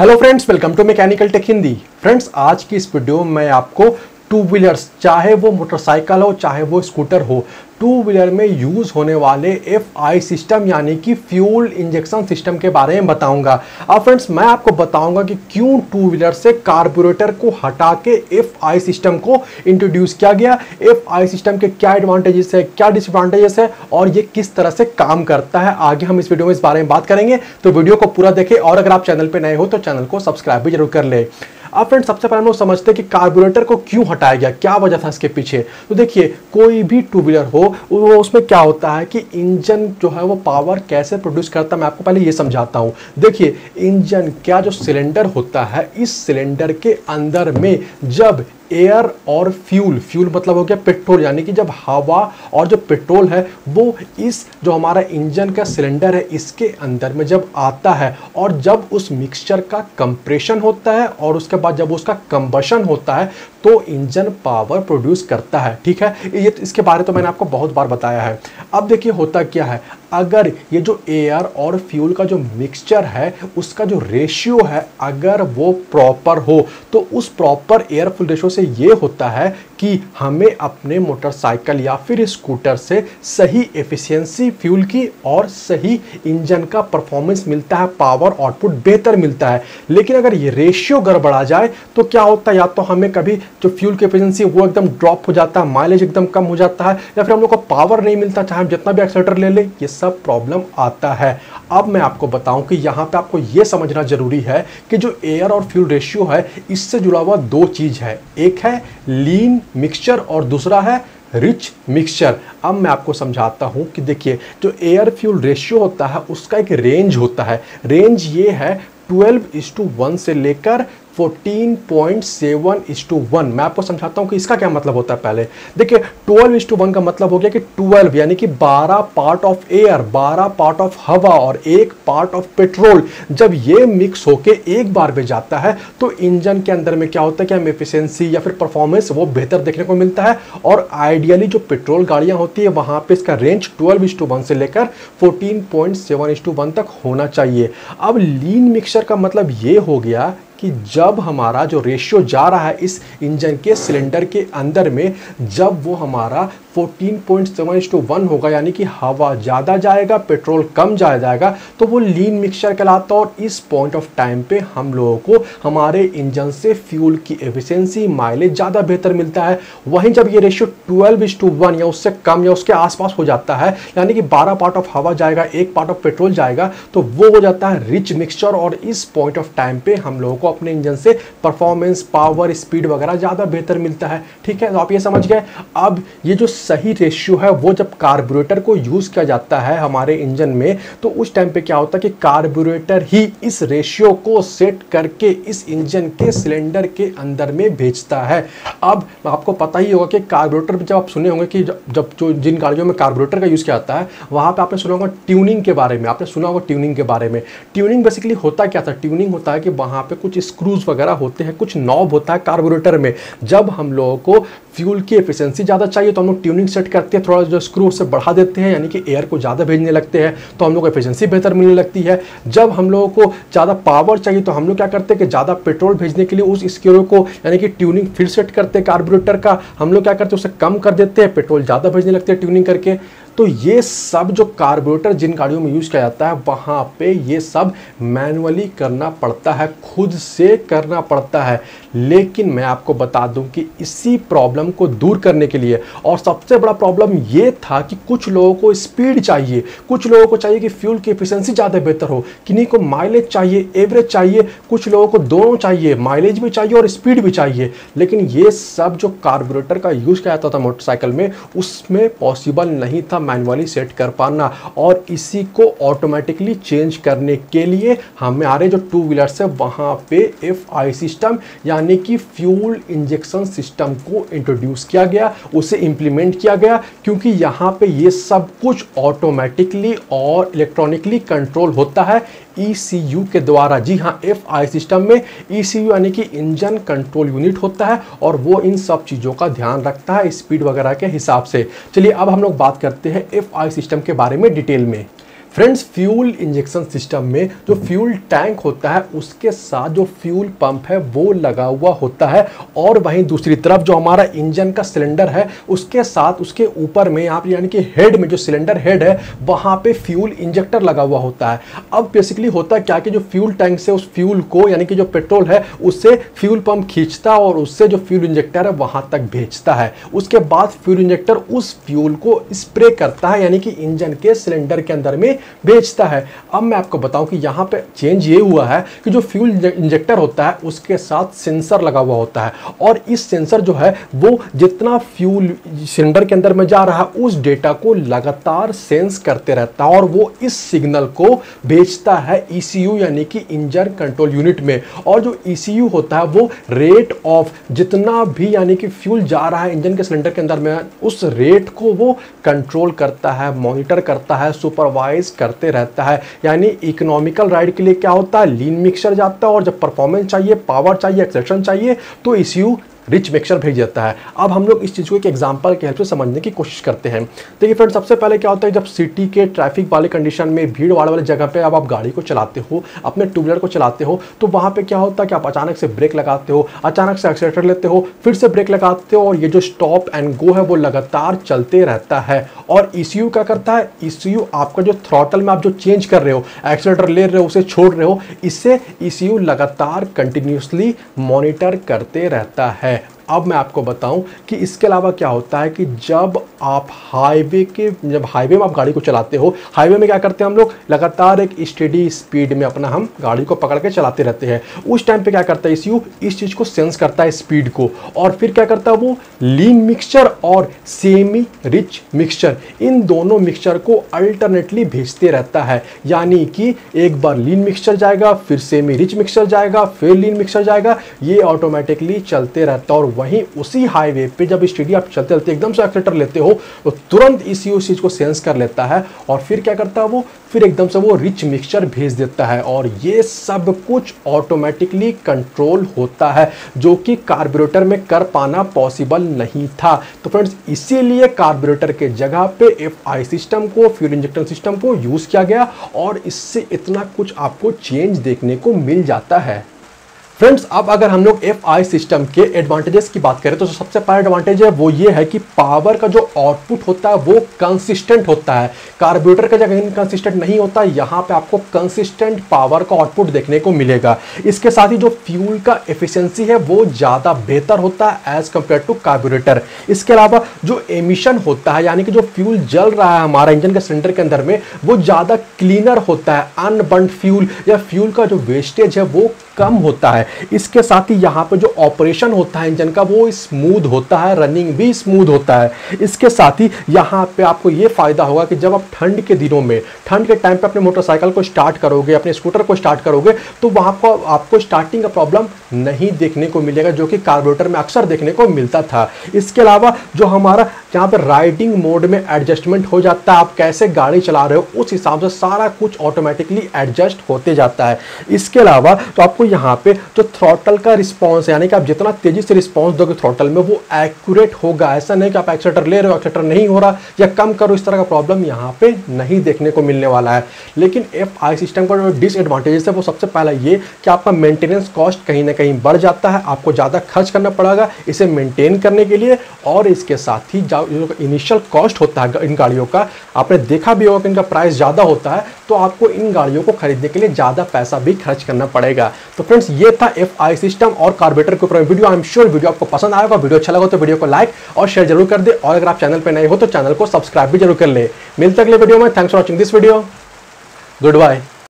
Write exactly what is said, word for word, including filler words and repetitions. Hello friends, welcome to mechanical tech Hindi. Friends, आज की इस वीडियो में आपको टू व्हीलर्स, चाहे वो मोटरसाइकिल हो चाहे वो स्कूटर हो, टू व्हीलर में यूज़ होने वाले एफ आई सिस्टम यानी कि फ्यूल इंजेक्शन सिस्टम के बारे में बताऊंगा। अब फ्रेंड्स, मैं आपको बताऊंगा कि क्यों टू व्हीलर से कार्बोरेटर को हटा के एफ आई सिस्टम को इंट्रोड्यूस किया गया, एफ आई सिस्टम के क्या एडवांटेजेस है, क्या डिसएडवांटेजेस है और ये किस तरह से काम करता है। आगे हम इस वीडियो में इस बारे में बात करेंगे, तो वीडियो को पूरा देखें और अगर आप चैनल पर नए हो तो चैनल को सब्सक्राइब भी जरूर कर लें। अब फ्रेंड्स, सबसे पहले हम लोग समझते हैं कि कार्बोरेटर को क्यों हटाया गया, क्या वजह था इसके पीछे। तो देखिए, कोई भी टू व्हीलर हो वो उसमें क्या होता है कि इंजन जो है वो पावर कैसे प्रोड्यूस करता है, मैं आपको पहले ये समझाता हूँ। देखिए, इंजन क्या जो सिलेंडर होता है, इस सिलेंडर के अंदर में जब एयर और फ्यूल, फ्यूल मतलब हो गया पेट्रोल, यानी कि जब हवा और जो पेट्रोल है वो इस जो हमारा इंजन का सिलेंडर है इसके अंदर में जब आता है और जब उस मिक्सचर का कंप्रेशन होता है और उसके बाद जब उसका कंबशन होता है तो इंजन पावर प्रोड्यूस करता है। ठीक है, ये इसके बारे में तो मैंने आपको बहुत बार बताया है। अब देखिए होता क्या है, अगर ये जो एयर और फ्यूल का जो मिक्सचर है उसका जो रेशियो है अगर वो प्रॉपर हो तो उस प्रॉपर एयर फ्यूल रेशियो से ये होता है कि हमें अपने मोटरसाइकिल या फिर स्कूटर से सही एफिशिएंसी फ्यूल की और सही इंजन का परफॉर्मेंस मिलता है, पावर आउटपुट बेहतर मिलता है। लेकिन अगर ये रेशियो गड़बड़ा जाए तो क्या होता है, या तो हमें कभी जो फ्यूल की एफिशिएंसी वो एकदम ड्रॉप हो जाता है, माइलेज एकदम कम हो जाता है, या फिर हम लोग को पावर नहीं मिलता चाहे हम जितना भी एक्सेलरेटर ले लें, ये सब प्रॉब्लम आता है। अब मैं आपको बताऊं कि यहाँ पे आपको ये समझना ज़रूरी है कि जो एयर और फ्यूल रेशियो है इससे जुड़ा हुआ दो चीज़ है, एक है लीन मिक्सचर और दूसरा है रिच मिक्सचर। अब मैं आपको समझाता हूँ कि देखिए, जो एयर फ्यूल रेशियो होता है उसका एक रेंज होता है। रेंज ये है ट्वेल्व इस टू वन से लेकर fourteen point seven is to one. मैं आपको समझाता हूँ कि इसका क्या मतलब होता है। पहले देखिए, ट्वेल्व इस टू वन का मतलब हो गया कि ट्वेल्व यानी कि twelve part of air, twelve part of हवा और एक पार्ट ऑफ पेट्रोल, जब ये मिक्स होके एक बार में जाता है तो इंजन के अंदर में क्या होता है कि हम एफिशिएंसी या फिर परफॉर्मेंस वो बेहतर देखने को मिलता है। और आइडियली जो पेट्रोल गाड़ियाँ होती है वहाँ पर इसका range twelve is to one से लेकर fourteen point seven is to one तक होना चाहिए। अब लीन मिक्सचर का मतलब ये हो गया कि जब हमारा जो रेशियो जा रहा है इस इंजन के सिलेंडर के अंदर में, जब वो हमारा fourteen point seven is to one होगा यानी कि हवा ज़्यादा जाएगा पेट्रोल कम जाया जाएगा तो वो लीन मिक्सचर कहलाता है। और इस पॉइंट ऑफ टाइम पे हम लोगों को हमारे इंजन से फ्यूल की एफिशिएंसी, माइलेज ज़्यादा बेहतर मिलता है। वहीं जब ये ratio twelve is to one या उससे कम या उसके आसपास हो जाता है, यानी कि बारह पार्ट ऑफ हवा जाएगा, एक पार्ट ऑफ पेट्रोल जाएगा, तो वो हो जाता है रिच मिक्सचर। और इस पॉइंट ऑफ टाइम पर हम लोगों को अपने इंजन से परफॉर्मेंस, पावर, स्पीड वगैरह ज़्यादा बेहतर मिलता है। ठीक है, तो आप ये समझ गए। अब ये जो सही रेशियो है वो जब कार्बोरेटर को यूज़ किया जाता है हमारे इंजन में तो उस टाइम पे क्या होता है कि कार्बोरेटर ही इस रेशियो को सेट करके इस इंजन के सिलेंडर के अंदर में भेजता है। अब आपको पता ही होगा कि कार्बोरेटर जब आप सुने होंगे कि जब जो जिन गाड़ियों में कार्बोरेटर का यूज़ किया जाता है वहाँ पर आपने सुना होगा ट्यूनिंग के बारे में, आपने सुना होगा ट्यूनिंग के बारे में। ट्यूनिंग बेसिकली होता क्या था, ट्यूनिंग होता है कि वहाँ पर कुछ स्क्रूज वगैरह होते हैं, कुछ नॉब होता है कार्बोरेटर में। जब हम लोगों को फ्यूल की एफिशिएंसी ज़्यादा चाहिए तो हम लोग ट्यूनिंग सेट करते हैं, थोड़ा जो स्क्रू से बढ़ा देते हैं, यानी कि एयर को ज़्यादा भेजने लगते हैं तो हम लोग को एफिशिएंसी बेहतर मिलने लगती है। जब हम लोगों को ज़्यादा पावर चाहिए तो हम लोग क्या करते हैं कि ज़्यादा पेट्रोल भेजने के लिए उस स्क्रू को यानी कि ट्यूनिंग फिर सेट करते हैं कार्बोरेटर का, हम लोग क्या करते हैं उसे कम कर देते हैं, पेट्रोल ज़्यादा भेजने लगते हैं ट्यूनिंग करके। तो ये सब जो कार्बोरेटर जिन गाड़ियों में यूज़ किया जाता है वहाँ पे ये सब मैनुअली करना पड़ता है, खुद से करना पड़ता है। लेकिन मैं आपको बता दूं कि इसी प्रॉब्लम को दूर करने के लिए, और सबसे बड़ा प्रॉब्लम ये था कि कुछ लोगों को स्पीड चाहिए, कुछ लोगों को चाहिए कि फ्यूल की एफिशिएंसी ज़्यादा बेहतर हो, किन्हीं को माइलेज चाहिए, एवरेज चाहिए, कुछ लोगों को दोनों चाहिए, माइलेज भी चाहिए और स्पीड भी चाहिए। लेकिन ये सब जो कार्बोरेटर का यूज़ किया जाता था मोटरसाइकिल में उसमें पॉसिबल नहीं था मैनुअली सेट कर पाना। और इसी को ऑटोमेटिकली चेंज करने के लिए हमारे जो टू व्हीलर्स है वहाँ पे एफ आई सिस्टम यानी कि फ्यूल इंजेक्शन सिस्टम को इंट्रोड्यूस किया गया, उसे इम्प्लीमेंट किया गया, क्योंकि यहाँ पे ये सब कुछ ऑटोमेटिकली और इलेक्ट्रॉनिकली कंट्रोल होता है ई सी यू के द्वारा। जी हाँ, एफ आई सिस्टम में ई सी यू यानी कि इंजन कंट्रोल यूनिट होता है और वो इन सब चीज़ों का ध्यान रखता है स्पीड वगैरह के हिसाब से। चलिए, अब हम लोग बात करते हैं एफ आई सिस्टम के बारे में डिटेल में। फ्रेंड्स फ्यूल इंजेक्शन सिस्टम में जो फ्यूल टैंक होता है उसके साथ जो फ्यूल पंप है वो लगा हुआ होता है, और वहीं दूसरी तरफ जो हमारा इंजन का सिलेंडर है उसके साथ उसके ऊपर में यहाँ पर यानी कि हेड में जो सिलेंडर हेड है वहाँ पे फ्यूल इंजेक्टर लगा हुआ होता है। अब बेसिकली होता क्या कि जो फ्यूल टैंक से उस फ्यूल को यानी कि जो पेट्रोल है उससे फ्यूल पंप खींचता है और उससे जो फ्यूल इंजेक्टर है वहाँ तक भेजता है। उसके बाद फ्यूल इंजेक्टर उस फ्यूल को स्प्रे करता है यानी कि इंजन के सिलेंडर के अंदर में बेचता है। अब मैं आपको बताऊं कि यहाँ पे चेंज ये हुआ है कि जो फ्यूल इंजेक्टर होता है उसके साथ सेंसर लगा हुआ होता है, और इस सेंसर जो है वो जितना फ्यूल सिलेंडर के अंदर में जा रहा है उस डेटा को लगातार सेंस करते रहता है और वो इस सिग्नल को भेजता है ई सी यू यानी कि इंजन कंट्रोल यूनिट में। और जो ई सी यू होता है वो रेट ऑफ जितना भी यानी कि फ्यूल जा रहा है इंजन के सिलेंडर के अंदर में उस रेट को वो कंट्रोल करता है, मॉनिटर करता है, सुपरवाइज करते रहता है। यानी इकोनॉमिकल राइड के लिए क्या होता है लीन मिक्सचर जाता है, और जब परफॉर्मेंस चाहिए, पावर चाहिए, एक्सेलेरेशन चाहिए तो E C U rich mixture भेज जाता है। अब हम लोग इस चीज़ को एक एग्जांपल के हेल्प से समझने की कोशिश करते हैं। देखिए फ्रेंड्स, सबसे पहले क्या होता है जब सिटी के ट्रैफिक वाले कंडीशन में भीड़ वाले वाले जगह पे अब आप गाड़ी को चलाते हो, अपने टू व्हीलर को चलाते हो, तो वहाँ पे क्या होता है कि आप अचानक से ब्रेक लगाते हो, अचानक से एक्सेलेरेटर लेते हो, फिर से ब्रेक लगाते हो, और ये जो स्टॉप एंड गो है वो लगातार चलते रहता है। और ई सी यू क्या करता है, ई सी यू आपका जो थ्रॉटल में आप जो चेंज कर रहे हो, एक्सेलेरेटर ले रहे हो, उसे छोड़ रहे हो, इससे ई सी यू लगातार कंटिन्यूसली मॉनिटर करते रहता है। अब मैं आपको बताऊं कि इसके अलावा क्या होता है कि जब आप हाईवे के जब हाईवे में आप गाड़ी को चलाते हो, हाईवे में क्या करते हैं हम लोग लगातार एक स्टेडी स्पीड में अपना हम गाड़ी को पकड़ के चलाते रहते हैं। उस टाइम पे क्या करता है ई सी यू इस चीज़ को सेंस करता है स्पीड को, और फिर क्या करता है वो लीन मिक्सचर और सेमी रिच मिक्सचर इन दोनों मिक्सचर को अल्टरनेटली भेजते रहता है। यानी कि एक बार लीन मिक्सचर जाएगा, फिर सेमी रिच मिक्सचर जाएगा, फिर लीन मिक्सचर जाएगा, ये ऑटोमेटिकली चलते रहता है। और वहीं उसी हाईवे पे जब स्टेडी आप चलते चलते एकदम से एक्सेलेरेटर लेते हो तो तुरंत ई सी यू इस चीज़ को सेंस कर लेता है, और फिर क्या करता है वो फिर एकदम से वो रिच मिक्सचर भेज देता है। और ये सब कुछ ऑटोमेटिकली कंट्रोल होता है जो कि कार्बोरेटर में कर पाना पॉसिबल नहीं था। तो फ्रेंड्स, इसीलिए कार्बोरेटर के जगह पे एफ आई सिस्टम को, फ्यूल इंजेक्शन सिस्टम को यूज़ किया गया, और इससे इतना कुछ आपको चेंज देखने को मिल जाता है। फ्रेंड्स, अब अगर हम लोग एफ आई सिस्टम के एडवांटेजेस की बात करें तो सबसे पहला एडवांटेज है वो ये है कि पावर का जो आउटपुट होता है वो कंसिस्टेंट होता है। कार्बोरेटर का जगह इनकंसिस्टेंट नहीं होता, यहाँ पे आपको कंसिस्टेंट पावर का आउटपुट देखने को मिलेगा। इसके साथ ही जो फ्यूल का एफिशिएंसी है वो ज़्यादा बेहतर होता है एज़ कम्पेयर टू कार्बोरेटर। इसके अलावा जो एमिशन होता है यानी कि जो फ्यूल जल रहा है हमारा इंजन के सिलेंडर के अंदर में वो ज़्यादा क्लीनर होता है, अनबर्न्ड फ्यूल या फ्यूल का जो वेस्टेज है वो कम होता है। इसके साथ ही यहाँ पे जो ऑपरेशन होता है इंजन का वो स्मूथ होता है, रनिंग भी स्मूथ होता है। इसके साथ ही यहाँ पे आपको ये फायदा होगा कि जब आप ठंड के दिनों में, ठंड के टाइम पे अपने मोटरसाइकिल को स्टार्ट करोगे, अपने स्कूटर को स्टार्ट करोगे, तो वहाँ पर आपको स्टार्टिंग का प्रॉब्लम नहीं देखने को मिलेगा जो कि कार्बोरेटर में अक्सर देखने को मिलता था। इसके अलावा जो हमारा यहाँ पर राइडिंग मोड में एडजस्टमेंट हो जाता है, आप कैसे गाड़ी चला रहे हो उस हिसाब से सारा कुछ ऑटोमेटिकली एडजस्ट होते जाता है। इसके अलावा तो आपको यहाँ पे जो थ्रॉटल का रिस्पांस यानी कि आप जितना तेजी से रिस्पांस दोगे थ्रॉटल में वो एक्यूरेट होगा। ऐसा नहीं कि आप एक्सेलेरेटर ले रहे हो, एक्सेलेरेटर नहीं हो रहा या कम करो, इस तरह का प्रॉब्लम यहाँ पे नहीं देखने को मिलने वाला है। लेकिन एफ आई सिस्टम का जो डिसएडवांटेजेस है वो सबसे पहला ये कि आपका मेंटेनेंस कॉस्ट कहीं ना कहीं बढ़ जाता है, आपको ज़्यादा खर्च करना पड़ेगा इसे मेनटेन करने के लिए। और इसके साथ ही इनिशियल कॉस्ट होता है इन गाड़ियों का, आपने देखा भी होगा कि इनका प्राइस ज़्यादा होता है, तो आपको इन गाड़ियों को खरीदने के लिए ज़्यादा पैसा भी खर्च करना पड़ेगा। तो फ्रेंड्स, ये था एफ आई सिस्टम और कार्बोरेटर के ऊपर video. I am sure video आपको पसंद आएगा। वीडियो अच्छा लगा तो वीडियो को लाइक और शेयर जरूर कर दे, और अगर आप चैनल पर नए हो तो चैनल को सब्सक्राइब भी जरूर कर ले। मिलते अगले वीडियो में। Thanks for watching this video. Good bye.